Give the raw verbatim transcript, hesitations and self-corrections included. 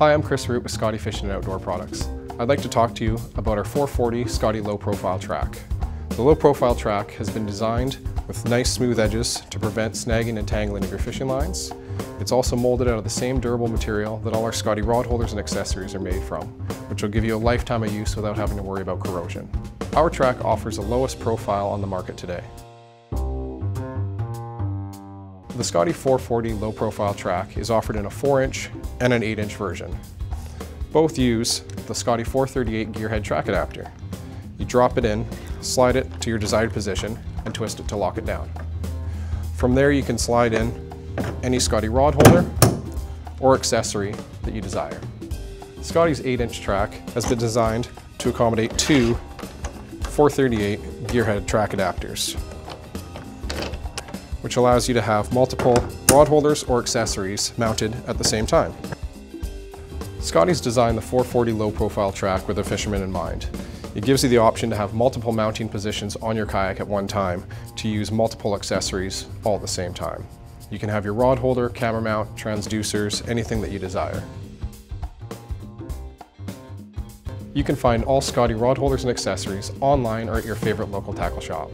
Hi, I'm Chris Root with Scotty Fishing and Outdoor Products. I'd like to talk to you about our four forty Scotty low profile track. The low profile track has been designed with nice smooth edges to prevent snagging and tangling of your fishing lines. It's also molded out of the same durable material that all our Scotty rod holders and accessories are made from, which will give you a lifetime of use without having to worry about corrosion. Our track offers the lowest profile on the market today. The Scotty four forty low profile track is offered in a four inch and an eight inch version. Both use the Scotty four thirty-eight gearhead track adapter. You drop it in, slide it to your desired position, and twist it to lock it down. From there you can slide in any Scotty rod holder or accessory that you desire. Scotty's eight inch track has been designed to accommodate two four thirty-eight gearhead track adapters, which allows you to have multiple rod holders or accessories mounted at the same time. Scotty's designed the four forty low profile track with a fisherman in mind. It gives you the option to have multiple mounting positions on your kayak at one time to use multiple accessories all at the same time. You can have your rod holder, camera mount, transducers, anything that you desire. You can find all Scotty rod holders and accessories online or at your favorite local tackle shop.